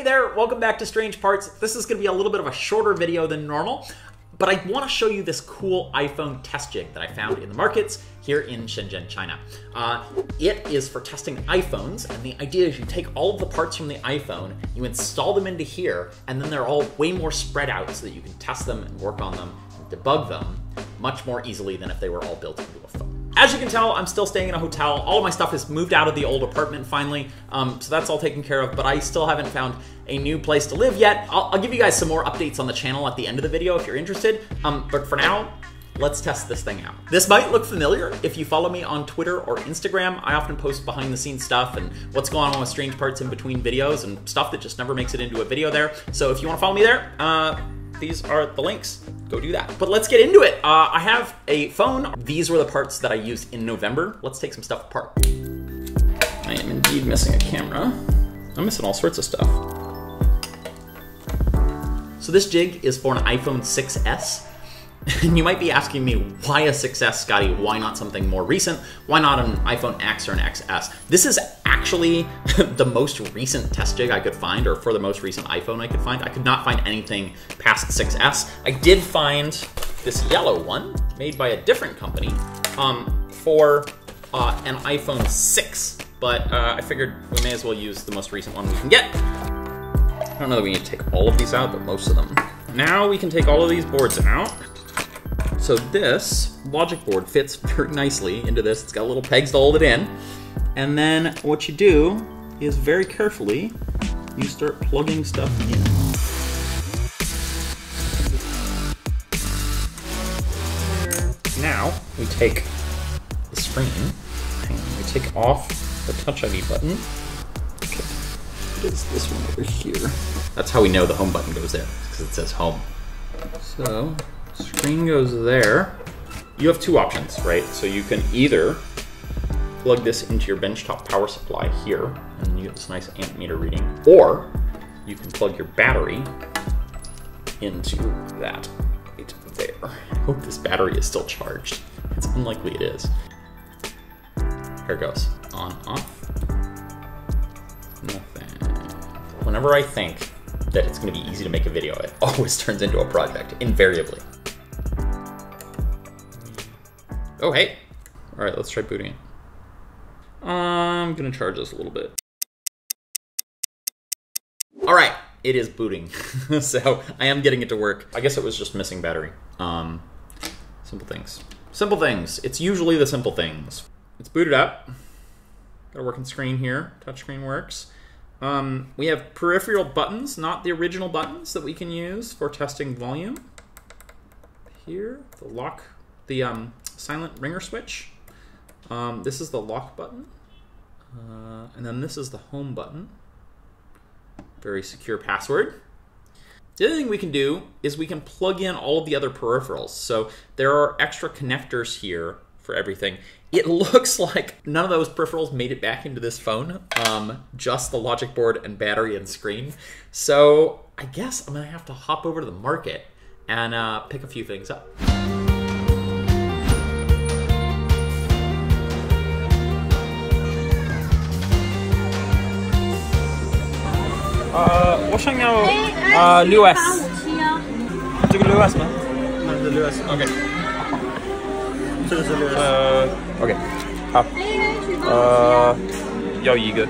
Hey there, welcome back to Strange Parts. This is going to be a little bit of a shorter video than normal, but I want to show you this cool iPhone test jig that I found in the markets here in Shenzhen, China. It is for testing iPhones, and the idea is you take all of the parts from the iPhone, you install them into here, and then they're all way more spread out so that you can test them and work on them and debug them much more easily than if they were all built into a phone. As you can tell, I'm still staying in a hotel. All of my stuff has moved out of the old apartment finally, so that's all taken care of, but I still haven't found a new place to live yet. I'll give you guys some more updates on the channel at the end of the video if you're interested, but for now, let's test this thing out. This might look familiar if you follow me on Twitter or Instagram. I often post behind the scenes stuff and what's going on with Strange Parts in between videos and stuff that just never makes it into a video there. So if you want to follow me there, these are the links. Go do that. But let's get into it. I have a phone. These were the parts that I used in November. Let's take some stuff apart. I am indeed missing a camera. I'm missing all sorts of stuff. So this jig is for an iPhone 6S. And you might be asking me, why a 6S, Scotty? Why not something more recent? Why not an iPhone X or an XS? This is actually the most recent test jig I could find, or for the most recent iPhone I could find. I could not find anything past 6S. I did find this yellow one made by a different company for an iPhone 6, but I figured we may as well use the most recent one we can get. I don't know that we need to take all of these out, but most of them. Now we can take all of these boards out. So this logic board fits very nicely into this. It's got little pegs to hold it in. And then what you do is very carefully, you start plugging stuff in. Now we take the screen and we take off the Touch ID button. Okay, what is this one over here? That's how we know the home button goes there, because it says home. So screen goes there. You have two options, right? So you can either plug this into your benchtop power supply here, and you get this nice amp meter reading, or you can plug your battery into that right there. I hope this battery is still charged. It's unlikely it is. Here it goes. On, off. Nothing. Whenever I think that it's going to be easy to make a video, it always turns into a project, invariably. Oh, hey. All right, let's try booting it. I'm gonna charge this a little bit. All right, it is booting. So I am getting it to work. I guess it was just missing battery. Simple things. Simple things. It's usually the simple things. It's booted up. Got a working screen here. Touch screen works. We have peripheral buttons, not the original buttons that we can use for testing volume. Here, the lock, the silent ringer switch. This is the lock button, and then this is the home button. Very secure password. The other thing we can do is we can plug in all of the other peripherals. So there are extra connectors here for everything. It looks like none of those peripherals made it back into this phone, just the logic board and battery and screen. So I guess I'm gonna have to hop over to the market and pick a few things up.我想要6S。 这个 6S 吗？ 那是 6S。 OK。 这个是 6S。 OK。 好。要一个。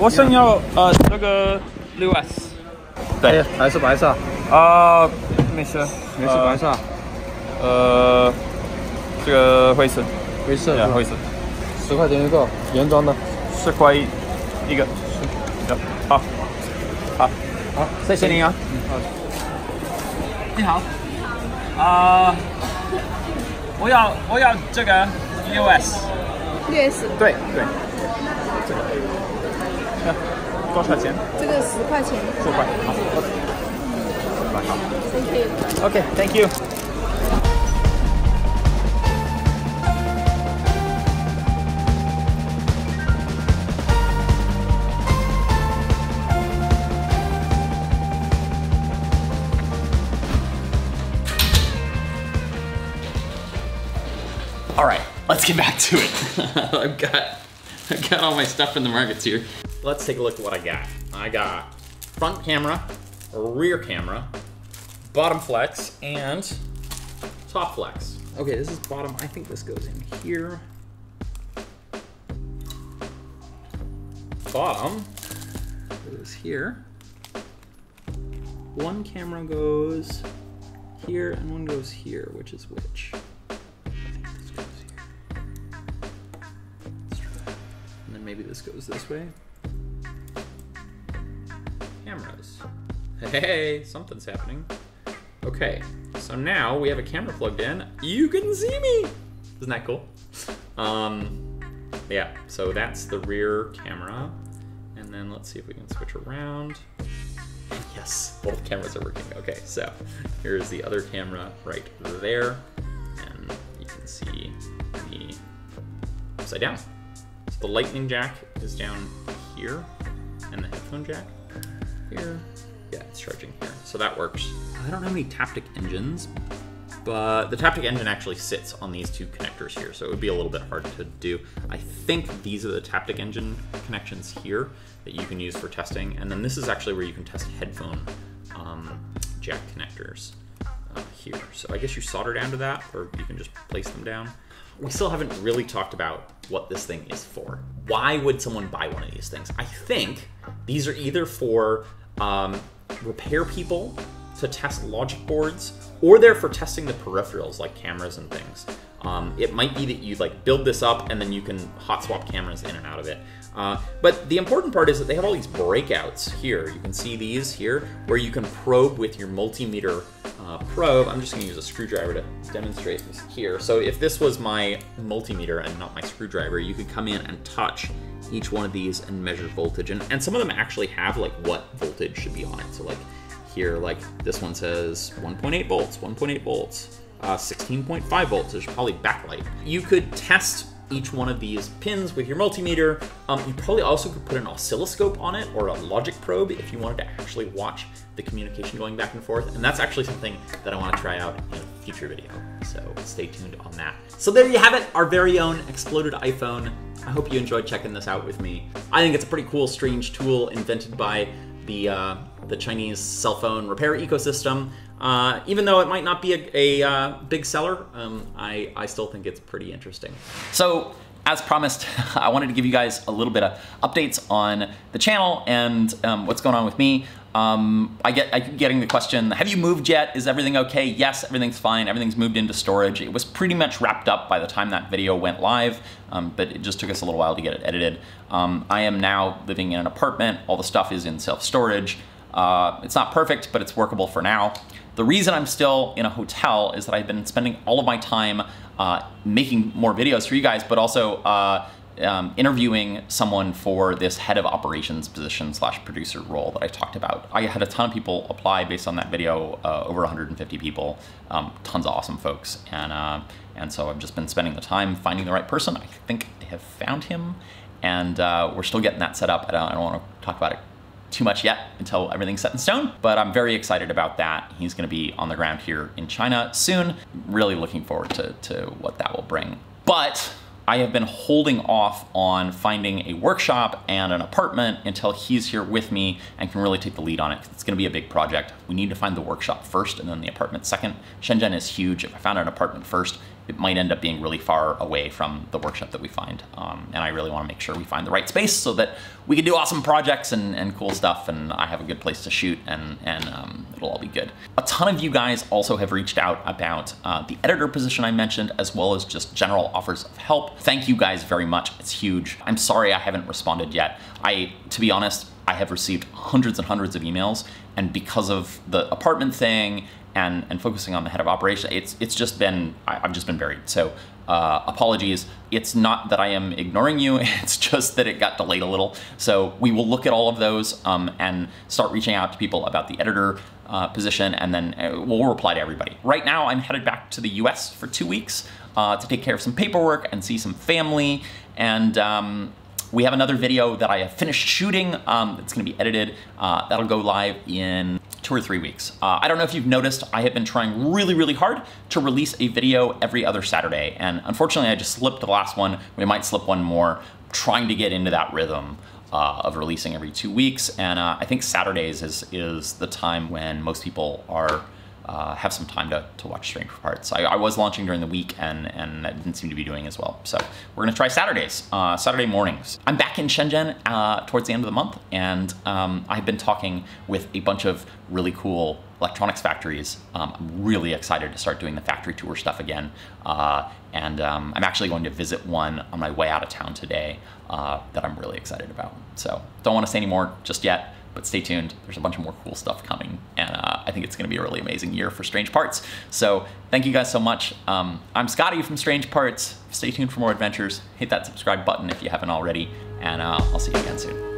我想要这个 6S。 对。还是白色。没事。没事白色。这个灰色。灰色。灰色。 10块钱一个，原装的。 10块一个，好，好，谢谢你啊。你好，我要这个 6S。对，这个，多少钱？这个10块钱。10块，好，好。OK， Thank you。 All right, let's get back to it. I've got I got all my stuff from the markets here. Let's take a look at what I got. I got front camera, rear camera, bottom flex, and top flex. Okay, this is bottom. I think this goes in here. Bottom goes here. One camera goes here and one goes here, which is which? Maybe this goes this way. Cameras. Hey, something's happening. Okay, so now we have a camera plugged in. You can see me! Isn't that cool? Yeah, so that's the rear camera. And then let's see if we can switch around. Yes, both cameras are working. Okay, so here's the other camera right there. And you can see me upside down. The lightning jack is down here, and the headphone jack here. Yeah, it's charging here, so that works. I don't have any taptic engines, but the taptic engine actually sits on these two connectors here, so it would be a little bit hard to do. I think these are the taptic engine connections here that you can use for testing, and then this is actually where you can test headphone jack connectors here. So I guess you solder down to that, or you can just place them down. We still haven't really talked about what this thing is for. Why would someone buy one of these things? I think these are either for repair people to test logic boards, or they're for testing the peripherals like cameras and things. It might be that you like build this up and then you can hot swap cameras in and out of it. But the important part is that they have all these breakouts here. You can see these here where you can probe with your multimeter probe. I'm just gonna use a screwdriver to demonstrate this here. So if this was my multimeter and not my screwdriver, you could come in and touch each one of these and measure voltage. And some of them actually have like what voltage should be on it. So like here, like this one says 1.8 volts, 1.8 volts. 16.5 volts, there's probably backlight. You could test each one of these pins with your multimeter. You probably also could put an oscilloscope on it or a logic probe if you wanted to actually watch the communication going back and forth. And that's actually something that I want to try out in a future video. So stay tuned on that. So there you have it, our very own exploded iPhone. I hope you enjoyed checking this out with me. I think it's a pretty cool, strange tool invented by the Chinese cell phone repair ecosystem. Even though it might not be a big seller, I still think it's pretty interesting. So as promised, I wanted to give you guys a little bit of updates on the channel and what's going on with me. I keep getting the question, have you moved yet? Is everything okay? Yes, everything's fine. Everything's moved into storage. It was pretty much wrapped up by the time that video went live, but it just took us a little while to get it edited. I am now living in an apartment. All the stuff is in self-storage. It's not perfect, but it's workable for now. The reason I'm still in a hotel is that I've been spending all of my time making more videos for you guys, but also interviewing someone for this head of operations position / producer role that I talked about. I had a ton of people apply based on that video, over 150 people, tons of awesome folks. And so I've just been spending the time finding the right person. I think I have found him, and we're still getting that set up. I don't want to talk about it too much yet until everything's set in stone, but I'm very excited about that. He's gonna be on the ground here in China soon. Really looking forward to what that will bring. But I have been holding off on finding a workshop and an apartment until he's here with me and can really take the lead on it. It's gonna be a big project. We need to find the workshop first and then the apartment second. Shenzhen is huge. If I found an apartment first, it might end up being really far away from the workshop that we find. And I really wanna make sure we find the right space so that we can do awesome projects and cool stuff, and I have a good place to shoot, and it'll all be good. A ton of you guys also have reached out about the editor position I mentioned, as well as just general offers of help. Thank you guys very much, it's huge. I'm sorry I haven't responded yet. To be honest, I have received hundreds and hundreds of emails, and because of the apartment thing and focusing on the head of operation, it's just been, I've just been buried. So apologies. It's not that I am ignoring you, it's just that it got delayed a little. So we will look at all of those and start reaching out to people about the editor position, and then we'll reply to everybody. Right now, I'm headed back to the US for 2 weeks to take care of some paperwork and see some family, and We have another video that I have finished shooting. It's gonna be edited. That'll go live in 2 or 3 weeks. I don't know if you've noticed, I have been trying really, really hard to release a video every other Saturday. And unfortunately, I just slipped the last one. We might slip one more, trying to get into that rhythm of releasing every 2 weeks. And I think Saturdays is the time when most people are have some time to watch Strange Parts. I was launching during the week and that didn't seem to be doing as well. So we're gonna try Saturdays, Saturday mornings. I'm back in Shenzhen towards the end of the month, and I've been talking with a bunch of really cool electronics factories. I'm really excited to start doing the factory tour stuff again. And I'm actually going to visit one on my way out of town today that I'm really excited about. So don't wanna say any more just yet, but stay tuned. There's a bunch of more cool stuff coming, and I think it's gonna be a really amazing year for Strange Parts. So thank you guys so much. I'm Scotty from Strange Parts. Stay tuned for more adventures. Hit that subscribe button if you haven't already, and I'll see you again soon.